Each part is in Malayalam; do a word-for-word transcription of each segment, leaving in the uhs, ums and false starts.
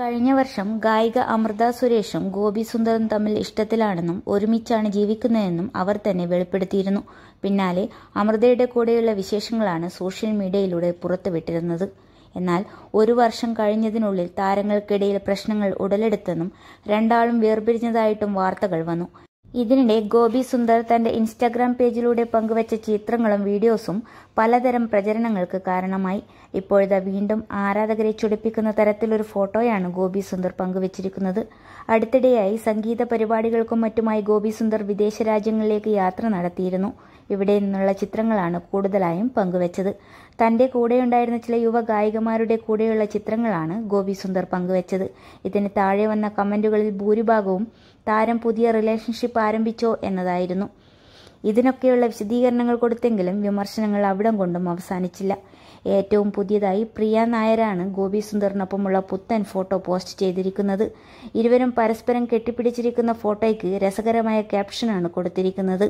കഴിഞ്ഞ വർഷം ഗായിക അമൃത സുരേഷും ഗോപി സുന്ദറും തമ്മിൽ ഇഷ്ടത്തിലാണെന്നും ഒരുമിച്ചാണ് ജീവിക്കുന്നതെന്നും അവർ തന്നെ വെളിപ്പെടുത്തിയിരുന്നു. പിന്നാലെ അമൃതയുടെ കൂടെയുള്ള വിശേഷങ്ങളാണ് സോഷ്യൽ മീഡിയയിലൂടെ പുറത്തുവിട്ടിരുന്നത്. എന്നാൽ ഒരു വർഷം കഴിഞ്ഞതിനുള്ളിൽ താരങ്ങൾക്കിടയിൽ പ്രശ്നങ്ങൾ ഉടലെടുത്തെന്നും രണ്ടാളും വേർപിരിഞ്ഞതായിട്ടും വാർത്തകൾ വന്നു. ഇതിനിടെ ഗോപി സുന്ദർ തന്റെ ഇൻസ്റ്റാഗ്രാം പേജിലൂടെ പങ്കുവച്ച ചിത്രങ്ങളും വീഡിയോസും പലതരം പ്രചരണങ്ങൾക്ക് കാരണമായി. ഇപ്പോഴത്തെ വീണ്ടും ആരാധകരെ ചൊടിപ്പിക്കുന്ന തരത്തിലൊരു ഫോട്ടോയാണ് ഗോപി സുന്ദർ പങ്കുവച്ചിരിക്കുന്നത്. അടുത്തിടെയായി സംഗീത പരിപാടികൾക്കും മറ്റുമായി ഗോപി സുന്ദർ വിദേശ രാജ്യങ്ങളിലേക്ക് യാത്ര നടത്തിയിരുന്നു. ഇവിടെ നിന്നുള്ള ചിത്രങ്ങളാണ് കൂടുതലായും പങ്കുവച്ചത്. തന്റെ കൂടെയുണ്ടായിരുന്ന ചില യുവ ഗായികമാരുടെ കൂടെയുള്ള ചിത്രങ്ങളാണ് ഗോപി സുന്ദർ പങ്കുവച്ചത്. ഇതിന് താഴെ വന്ന കമന്റുകളിൽ ഭൂരിഭാഗവും താരം പുതിയ റിലേഷൻഷിപ്പ് ആരംഭിച്ചോ എന്നതായിരുന്നു. ഇതിനൊക്കെയുള്ള വിശദീകരണങ്ങൾ കൊടുത്തെങ്കിലും വിമർശനങ്ങൾ അവിടം കൊണ്ടും അവസാനിച്ചില്ല. ഏറ്റവും പുതിയതായി പ്രിയ നായരാണ് ഗോപി സുന്ദറിനൊപ്പമുള്ള പുത്തൻ ഫോട്ടോ പോസ്റ്റ് ചെയ്തിരിക്കുന്നത്. ഇരുവരും പരസ്പരം കെട്ടിപ്പിടിച്ചിരിക്കുന്ന ഫോട്ടോയ്ക്ക് രസകരമായ ക്യാപ്ഷനാണ് കൊടുത്തിരിക്കുന്നത്.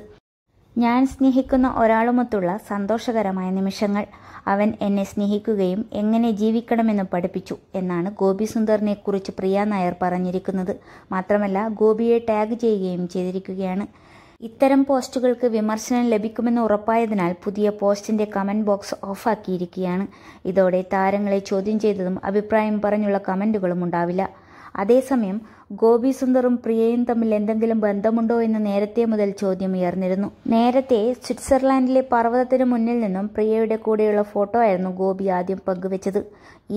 ഞാൻ സ്നേഹിക്കുന്ന ഒരാളുമൊത്തുള്ള സന്തോഷകരമായ നിമിഷങ്ങൾ. അവൻ എന്നെ സ്നേഹിക്കുകയും എങ്ങനെ ജീവിക്കണമെന്ന് പഠിപ്പിച്ചു എന്നാണ് ഗോപി സുന്ദറിനെ കുറിച്ച് പ്രിയ നായർ പറഞ്ഞിരിക്കുന്നത്. മാത്രമല്ല ഗോപിയെ ടാഗ് ചെയ്യുകയും ചെയ്തിരിക്കുകയാണ്. ഇത്തരം പോസ്റ്റുകൾക്ക് വിമർശനം ലഭിക്കുമെന്ന് ഉറപ്പായതിനാൽ പുതിയ പോസ്റ്റിന്റെ കമന്റ് ബോക്സ് ഓഫാക്കിയിരിക്കുകയാണ്. ഇതോടെ താരങ്ങളെ ചോദ്യം ചെയ്തതും അഭിപ്രായം പറഞ്ഞുള്ള കമന്റുകളും ഉണ്ടാവില്ല. അതേസമയം ഗോപി സുന്ദറും പ്രിയയും തമ്മിൽ എന്തെങ്കിലും ബന്ധമുണ്ടോ എന്ന് നേരത്തെ മുതൽ ചോദ്യം ഉയർന്നിരുന്നു. നേരത്തെ സ്വിറ്റ്സർലാൻഡിലെ പർവ്വതത്തിന് മുന്നിൽ നിന്നും പ്രിയയുടെ കൂടെയുള്ള ഫോട്ടോ ആയിരുന്നു ഗോപി ആദ്യം പങ്കുവച്ചത്.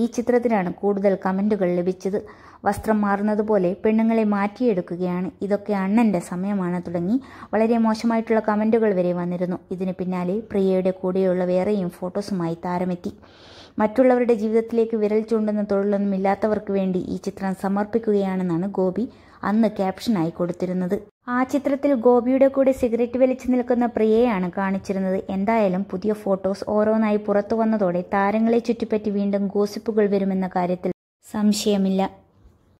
ഈ ചിത്രത്തിനാണ് കൂടുതൽ കമന്റുകൾ ലഭിച്ചത്. വസ്ത്രം മാറുന്നതുപോലെ പെണ്ണുങ്ങളെ മാറ്റിയെടുക്കുകയാണ്, ഇതൊക്കെ അണ്ണന്റെ സമയമാണ് തുടങ്ങി വളരെ മോശമായിട്ടുള്ള കമന്റുകൾ വരെ വന്നിരുന്നു. ഇതിന് പിന്നാലെ പ്രിയയുടെ കൂടെയുള്ള വേറെയും ഫോട്ടോസുമായി താരമെത്തി. മറ്റുള്ളവരുടെ ജീവിതത്തിലേക്ക് വിരൽ ചൂണ്ടുന്ന തൊഴിലൊന്നും ഇല്ലാത്തവർക്ക് വേണ്ടി ഈ ചിത്രം സമർപ്പിക്കുകയാണെന്നാണ് ഗോപി അന്ന് ക്യാപ്ഷനായി കൊടുത്തിരുന്നത്. ആ ചിത്രത്തിൽ ഗോപിയുടെ കൂടെ സിഗരറ്റ് വലിച്ചു നിൽക്കുന്ന പ്രിയയാണ് കാണിച്ചിരുന്നത്. എന്തായാലും പുതിയ ഫോട്ടോസ് ഓരോന്നായി പുറത്തു വന്നതോടെ താരങ്ങളെ ചുറ്റിപ്പറ്റി വീണ്ടും ഗോസിപ്പുകൾ വരുമെന്ന കാര്യത്തിൽ സംശയമില്ല.